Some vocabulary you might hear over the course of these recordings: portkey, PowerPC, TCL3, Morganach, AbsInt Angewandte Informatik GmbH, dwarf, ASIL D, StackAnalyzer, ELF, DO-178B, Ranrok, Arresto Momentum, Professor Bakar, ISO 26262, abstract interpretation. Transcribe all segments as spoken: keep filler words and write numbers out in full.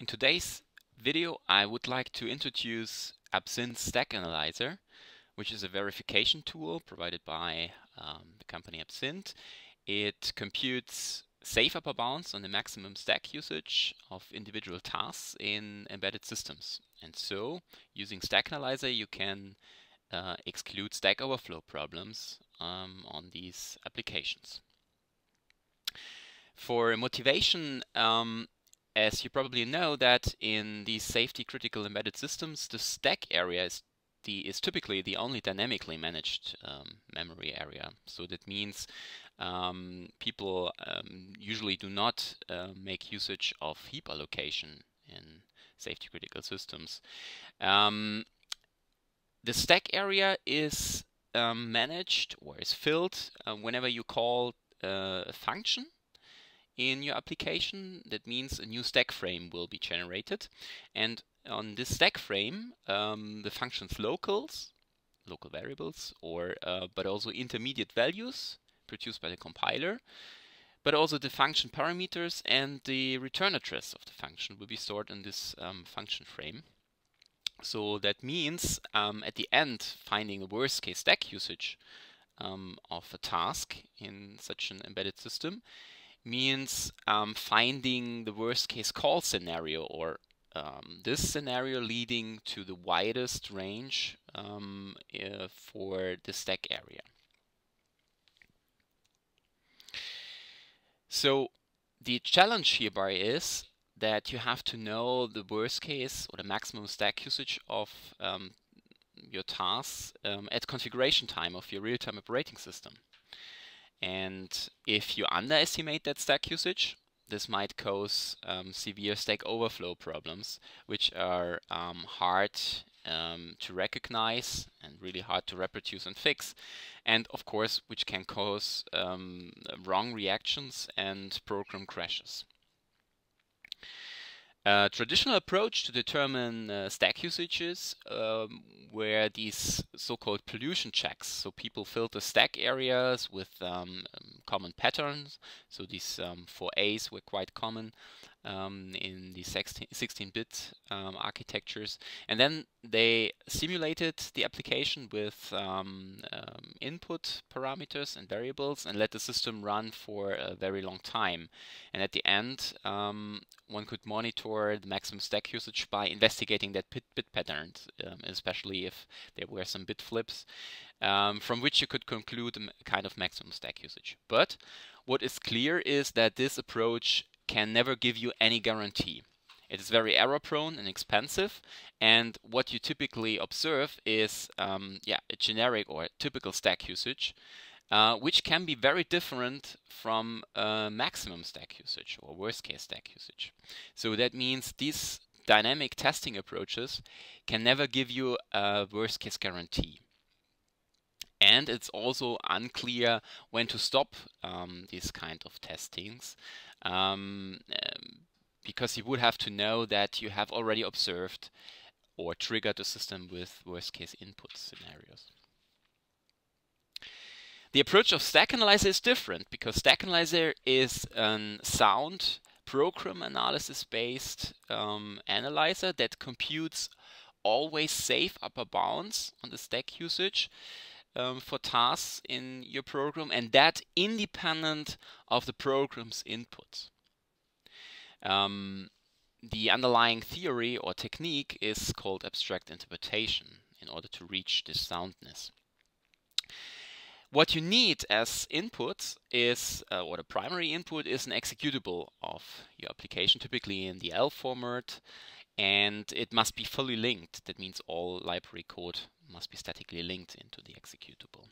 In today's video, I would like to introduce Absinthe StackAnalyzer, which is a verification tool provided by um, the company Absinthe. It computes safe upper bounds on the maximum stack usage of individual tasks in embedded systems. And so, using StackAnalyzer, you can uh, exclude stack overflow problems um, on these applications. For motivation, um, as you probably know, that in these safety-critical embedded systems, the stack area is the is typically the only dynamically managed um, memory area. So that means um, people um, usually do not uh, make usage of heap allocation in safety-critical systems. Um, the stack area is um, managed or is filled uh, whenever you call uh, a function in your application. That means a new stack frame will be generated, and on this stack frame, um, the function's locals, local variables, or uh, but also intermediate values produced by the compiler, but also the function parameters and the return address of the function will be stored in this um, function frame. So that means um, at the end, finding the worst case stack usage um, of a task in such an embedded system means um, finding the worst case call scenario, or Um, this scenario leading to the widest range um, uh, for the stack area. So the challenge hereby is that you have to know the worst case or the maximum stack usage of um, your tasks um, at configuration time of your real-time operating system. And if you underestimate that stack usage, this might cause um, severe stack overflow problems, which are um, hard um, to recognize and really hard to reproduce and fix, and of course which can cause um, wrong reactions and program crashes. A traditional approach to determine uh, stack usages um, were these so-called pollution checks. So people filter stack areas with um, common patterns. So these um, four A's were quite common um, in the sixteen-bit um, architectures. And then they simulated the application with um, um, input parameters and variables and let the system run for a very long time. And at the end, um, one could monitor the maximum stack usage by investigating that bit, bit patterns, um, especially if there were some bit flips, um, from which you could conclude a kind of maximum stack usage. But what is clear is that this approach can never give you any guarantee. It is very error-prone and expensive, and what you typically observe is um, yeah, a generic or a typical stack usage, Uh, which can be very different from uh, maximum stack usage or worst case stack usage. So that means these dynamic testing approaches can never give you a worst case guarantee. And it's also unclear when to stop um, these kind of testings, um, because you would have to know that you have already observed or triggered the system with worst case input scenarios. The approach of StackAnalyzer is different, because StackAnalyzer is a sound program analysis-based um, analyzer that computes always safe upper bounds on the stack usage um, for tasks in your program, and that independent of the program's input. Um, the underlying theory or technique is called abstract interpretation in order to reach this soundness. What you need as inputs is, uh, or the primary input is an executable of your application, typically in the E L F format, and it must be fully linked. That means all library code must be statically linked into the executable.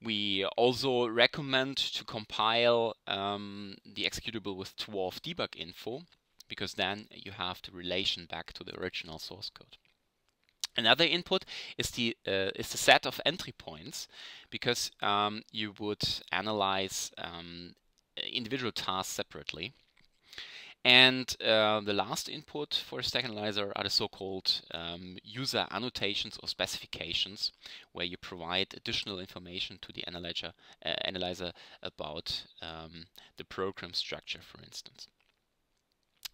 We also recommend to compile um, the executable with dwarf debug info, because then you have the relation back to the original source code. Another input is the uh, is the set of entry points, because um, you would analyze um, individual tasks separately. And uh, the last input for StackAnalyzer are the so-called um, user annotations or specifications, where you provide additional information to the analyzer uh, analyzer about um, the program structure, for instance.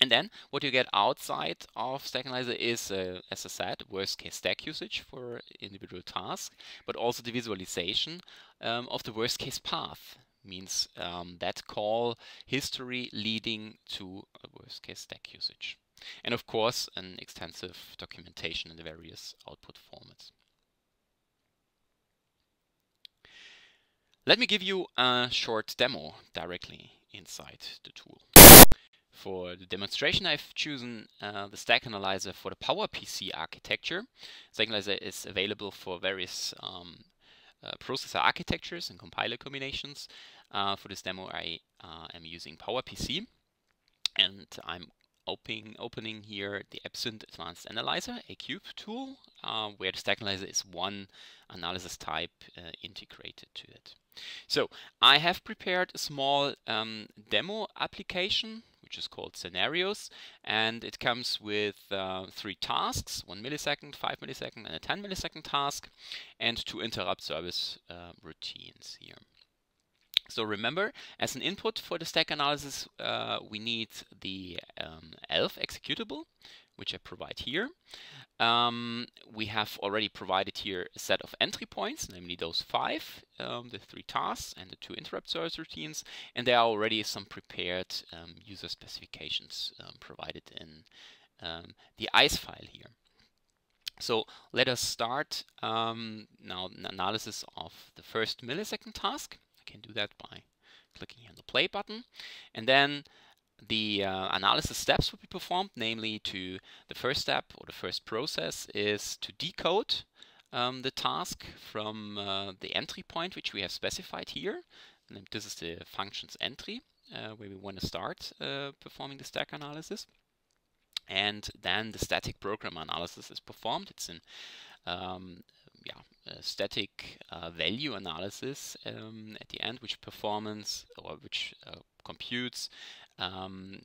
And then what you get outside of StackAnalyzer is, uh, as I said, worst case stack usage for individual task, but also the visualization um, of the worst case path. Means um, that call history leading to a worst case stack usage. And of course, an extensive documentation in the various output formats. Let me give you a short demo directly inside the tool. For the demonstration, I've chosen uh, the StackAnalyzer for the PowerPC architecture. StackAnalyzer is available for various um, uh, processor architectures and compiler combinations. Uh, for this demo, I uh, am using PowerPC, and I'm opening, opening here the Abstract Advanced Analyzer, a cube tool, uh, where the StackAnalyzer is one analysis type uh, integrated to it. So I have prepared a small um, demo application, which is called Scenarios, and it comes with uh, three tasks, one millisecond, five millisecond, and a ten millisecond task, and two interrupt service uh, routines here. So remember, as an input for the stack analysis, uh, we need the um, E L F executable, which I provide here. Um, we have already provided here a set of entry points, namely those five, um, the three tasks and the two interrupt service routines, and there are already some prepared um, user specifications um, provided in um, the I S file here. So let us start um, now an analysis of the first millisecond task. I can do that by clicking on the play button, and then the uh, analysis steps would be performed, namely to the first step or the first process is to decode um, the task from uh, the entry point which we have specified here. And this is the function's entry uh, where we want to start uh, performing the stack analysis. And then the static program analysis is performed. It's in um, yeah, a static uh, value analysis um, at the end, which performance or which uh, computes um,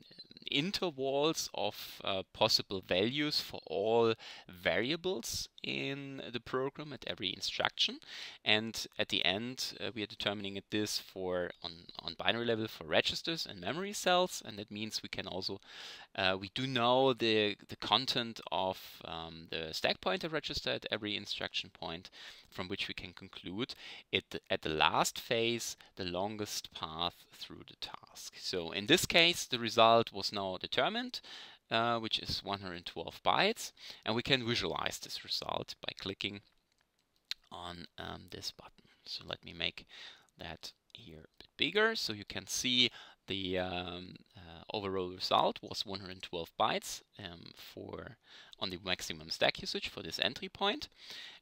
intervals of uh, possible values for all variables in the program at every instruction. And at the end, uh, we are determining it this for on, on binary level for registers and memory cells. And that means we can also, uh, we do know the, the content of um, the stack pointer register at every instruction point, from which we can conclude it at the last phase, the longest path through the task. So in this case, the result was now determined, Uh, which is one hundred twelve bytes, and we can visualize this result by clicking on um, this button. So let me make that here a bit bigger so you can see the um, uh, overall result was one hundred twelve bytes um, for on the maximum stack usage for this entry point.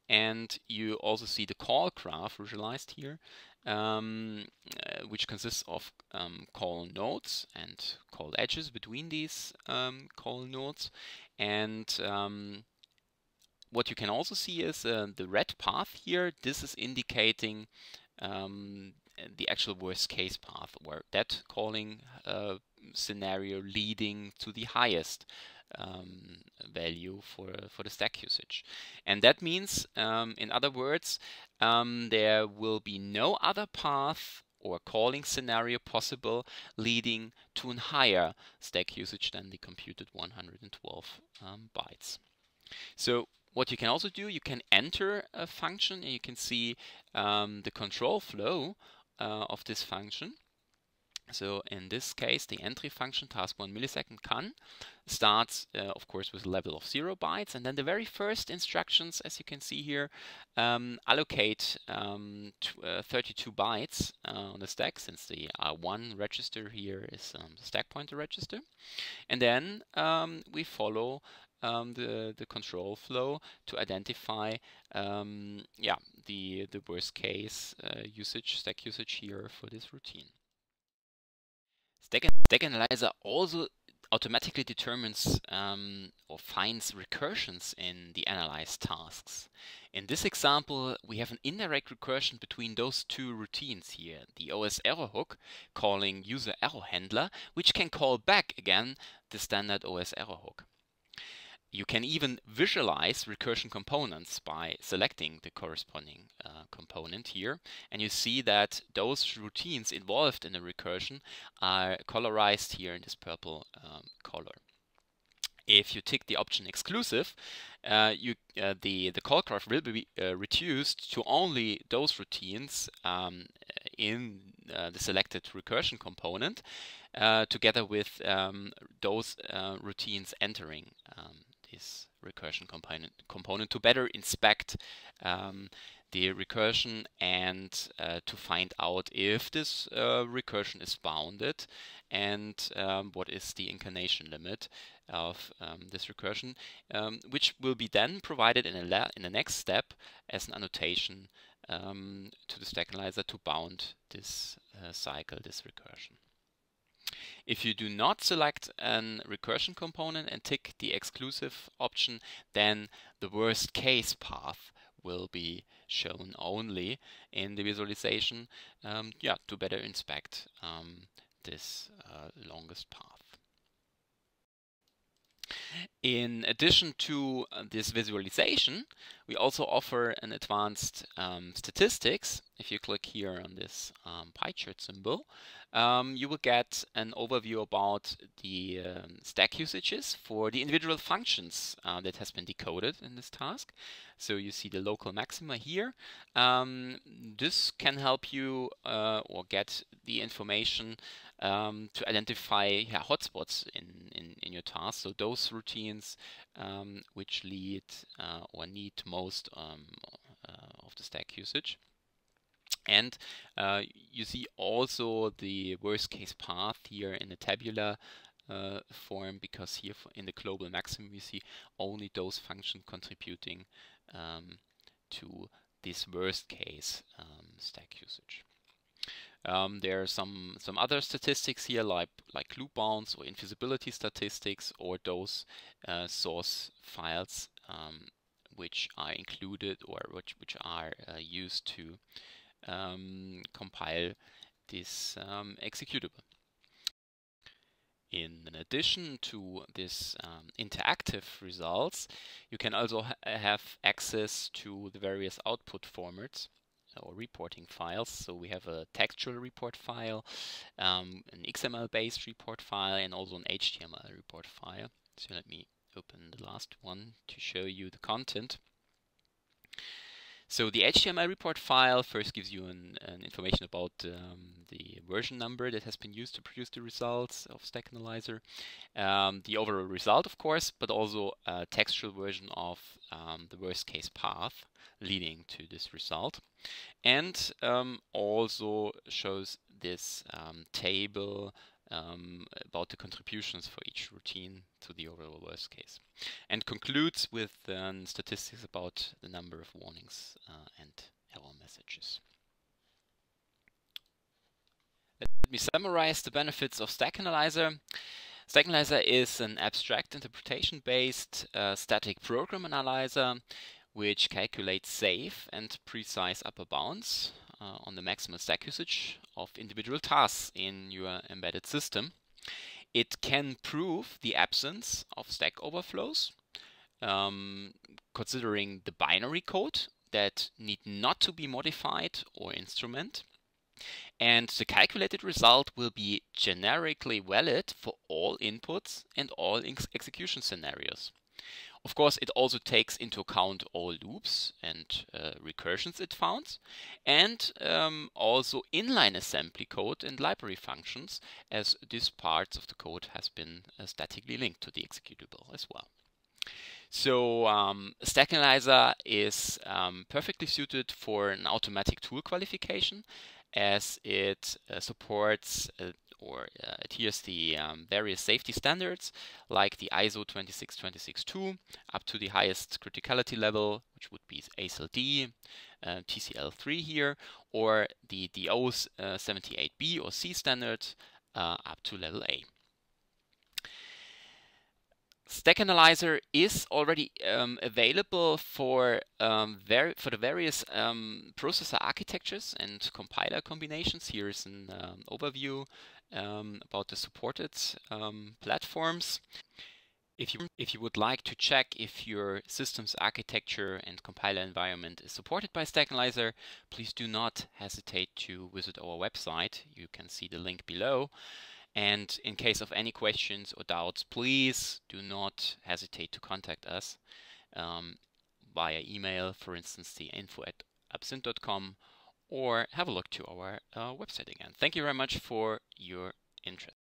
And you also see the call graph visualized here, um, uh, which consists of um, call nodes and call edges between these um, call nodes. And um, what you can also see is uh, the red path here. This is indicating um, the actual worst case path, where that calling uh, scenario leading to the highest Um, value for for the stack usage. And that means, um, in other words, um, there will be no other path or calling scenario possible leading to a higher stack usage than the computed one hundred twelve um, bytes. So what you can also do, you can enter a function and you can see um, the control flow uh, of this function. So in this case, the entry function task one millisecond can starts, uh, of course, with a level of zero bytes. And then the very first instructions, as you can see here, um, allocate um, uh, thirty-two bytes uh, on the stack, since the R one register here is um, the stack pointer register. And then um, we follow um, the, the control flow to identify um, yeah, the, the worst case uh, usage, stack usage here for this routine. StackAnalyzer also automatically determines um, or finds recursions in the analyzed tasks. In this example, we have an indirect recursion between those two routines here, the O S error hook calling user error handler, which can call back again the standard O S error hook. You can even visualize recursion components by selecting the corresponding uh, component here. And you see that those routines involved in a recursion are colorized here in this purple um, color. If you tick the option exclusive, uh, you, uh, the, the call graph will be uh, reduced to only those routines um, in uh, the selected recursion component, uh, together with um, those uh, routines entering um, this recursion component, component to better inspect um, the recursion and uh, to find out if this uh, recursion is bounded and um, what is the incarnation limit of um, this recursion, um, which will be then provided in, a in the next step as an annotation um, to the StackAnalyzer to bound this uh, cycle, this recursion. If you do not select a recursion component and tick the exclusive option, then the worst case path will be shown only in the visualization, um, yeah, to better inspect um, this uh, longest path. In addition to uh, this visualization, we also offer an advanced um, statistics. If you click here on this um, pie chart symbol, um, you will get an overview about the um, stack usages for the individual functions uh, that has been decoded in this task. So you see the local maxima here. Um, this can help you uh, or get the information um, to identify yeah, hotspots in, in, in your task. So those routines um, which lead uh, or need most um, uh, of the stack usage. And uh, you see also the worst case path here in the tabular uh, form, because here in the global maximum we see only those functions contributing um, to this worst case um, stack usage. Um, there are some some other statistics here, like like loop bounds or invisibility statistics, or those uh, source files um, which are included or which which are uh, used to Um, compile this um, executable. In addition to this um, interactive results, you can also ha have access to the various output formats or reporting files. So we have a textual report file, um, an X M L based report file, and also an H T M L report file. So let me open the last one to show you the content. So the H T M L report file first gives you an, an information about um, the version number that has been used to produce the results of StackAnalyzer, um, the overall result, of course, but also a textual version of um, the worst case path leading to this result, and um, also shows this um, table Um, about the contributions for each routine to the overall worst case, and concludes with um, statistics about the number of warnings uh, and error messages. Let me summarize the benefits of StackAnalyzer. StackAnalyzer is an abstract interpretation-based uh, static program analyzer which calculates safe and precise upper bounds Uh, on the maximal stack usage of individual tasks in your embedded system. It can prove the absence of stack overflows, um, considering the binary code that need not to be modified or instrument. And the calculated result will be generically valid for all inputs and all ex execution scenarios. Of course, it also takes into account all loops and uh, recursions it found, and um, also inline assembly code and library functions, as this part of the code has been uh, statically linked to the executable as well. So um, StackAnalyzer is um, perfectly suited for an automatic tool qualification, as it uh, supports uh, or uh, adheres the um, various safety standards like the I S O two six two six two up to the highest criticality level, which would be A S I L D, uh, T C L three here, or the D O seventy-eight B or C standard uh, up to level A. StackAnalyzer is already um, available for um, for the various um, processor architectures and compiler combinations. Here is an um, overview um, about the supported um, platforms. If you, if you would like to check if your system's architecture and compiler environment is supported by StackAnalyzer, please do not hesitate to visit our website. You can see the link below. And in case of any questions or doubts, please do not hesitate to contact us um, via email, for instance, the info at absinthe dot com, or have a look to our uh, website again. Thank you very much for your interest.